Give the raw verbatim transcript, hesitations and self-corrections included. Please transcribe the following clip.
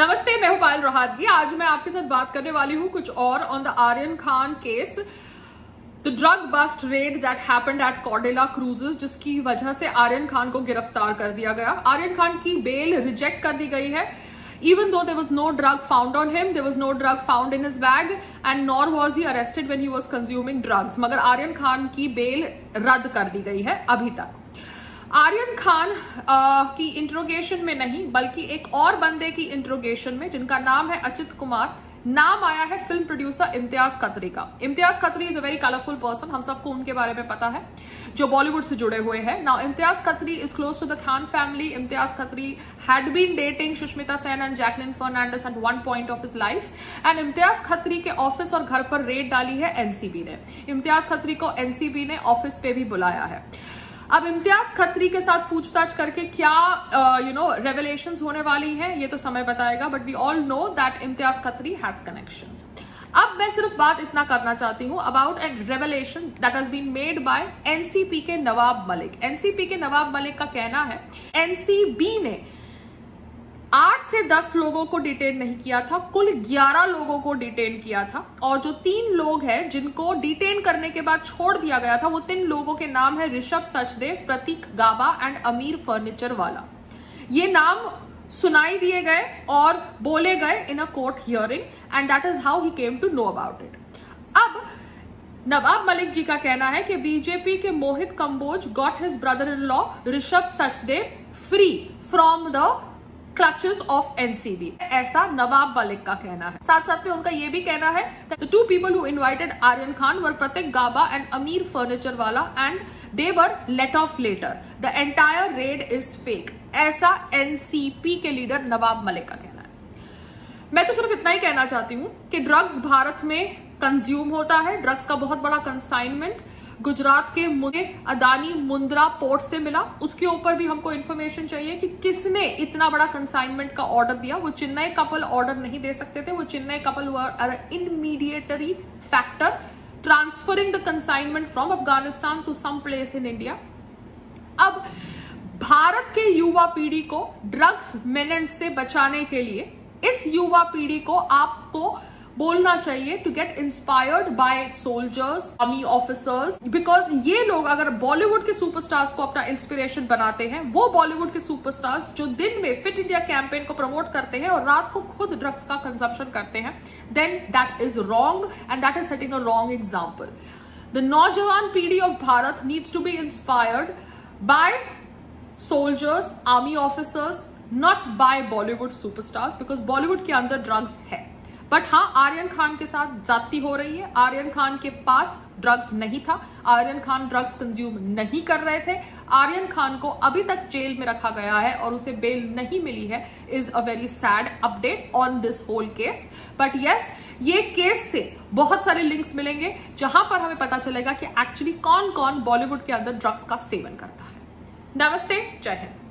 नमस्ते, मैं हूं पायल रोहतगी। आज मैं आपके साथ बात करने वाली हूं कुछ और on the Aryan Khan case, the drug bust raid that happened at Cordelia cruises, जिसकी वजह से आर्यन खान को गिरफ्तार कर दिया गया। आर्यन खान की बेल रिजेक्ट कर दी गई है। Even though there was no drug found on him, there was no drug found in his bag, and nor was he arrested when he was consuming drugs. मगर आर्यन खान की बेल रद्द कर दी गई है। अभी तक आर्यन खान आ, की इंट्रोगेशन में नहीं, बल्कि एक और बंदे की इंट्रोगेशन में, जिनका नाम है अचित कुमार, नाम आया है फिल्म प्रोड्यूसर इम्तियाज खत्री का। Imtiaz Khatri is a very colourful person, हम सबको उनके बारे में पता है, जो बॉलीवुड से जुड़े हुए हैं। Now Imtiaz Khatri is close to the Khan family. Imtiaz Khatri had been dating Sushmita Sen and Jacqueline Fernandez at one point of his life, and Imtiaz Khatri के ऑफिस और घर पर रेड डाली है एनसीबी ने। इम्तियाज खत्री को एनसीबी ने ऑफिस पे भी बुलाया है। अब इम्तियाज खत्री के साथ पूछताछ करके क्या यू नो रेवलेशंस होने वाली हैं, ये तो समय बताएगा, but we all know that Imtiaz Khatri has connections. अब मैं सिर्फ बात इतना करना चाहती हूं about a revelation that has been made by NCP के नवाब मलिक। एनसीपी के नवाब मलिक का कहना है एनसीबी ने आठ से दस लोगों को डिटेन नहीं किया था, कुल ग्यारह लोगों को डिटेन किया था, और जो तीन लोग हैं जिनको डिटेन करने के बाद छोड़ दिया गया था, वो तीन लोगों के नाम है ऋषभ सचदेव, प्रतीक गाबा एंड अमीर फर्नीचर वाला। ये नाम सुनाई दिए गए और बोले गए in a court hearing, and that is how he came to know about it. अब नवाब मलिक जी का कहना है कि बीजेपी के Mohit Kamboj got his brother in law Rishabh Sachdev free from the clutches of NCB, ऐसा नवाब मलिक का कहना है। साथ साथ में उनका यह भी कहना है the two people who invited Aryan Khan were Prateek Gaba and Amir Furniturewala, and they were let off later, the entire raid is fake, ऐसा एनसीपी के लीडर नवाब मलिक का कहना है। मैं तो सिर्फ इतना ही कहना चाहती हूं कि ड्रग्स भारत में कंज्यूम होता है। ड्रग्स का बहुत बड़ा कंसाइनमेंट गुजरात के मुकेश अदानी मुंद्रा पोर्ट से मिला। उसके ऊपर भी हमको इन्फॉर्मेशन चाहिए कि किसने इतना बड़ा कंसाइनमेंट का ऑर्डर दिया। वो चेन्नई कपल ऑर्डर नहीं दे सकते थे। वो Chennai couple were intermediary factor transferring the consignment from Afghanistan to some place in India. अब भारत के युवा पीढ़ी को ड्रग्स मेनेंस से बचाने के लिए, इस युवा पीढ़ी को आपको बोलना चाहिए to get inspired by soldiers, army officers, because ये लोग अगर बॉलीवुड के सुपरस्टार्स को अपना इंस्पिरेशन बनाते हैं, वो बॉलीवुड के सुपरस्टार्स जो दिन में फिट इंडिया कैंपेन को प्रमोट करते हैं और रात को खुद ड्रग्स का कंजप्शन करते हैं, then that is wrong and that is setting a wrong example. The नौजवान पीढ़ी of Bharat needs to be inspired by soldiers, army officers, not by Bollywood superstars, because Bollywood के अंदर ड्रग्स है। बट हाँ, आर्यन खान के साथ जाती हो रही है। आर्यन खान के पास ड्रग्स नहीं था, आर्यन खान ड्रग्स कंज्यूम नहीं कर रहे थे। आर्यन खान को अभी तक जेल में रखा गया है और उसे बेल नहीं मिली है। Is a very sad update on this whole case, but yes, ये केस से बहुत सारे लिंक्स मिलेंगे जहां पर हमें पता चलेगा कि एक्चुअली कौन कौन बॉलीवुड के अंदर ड्रग्स का सेवन करता है। नमस्ते, जय हिंद।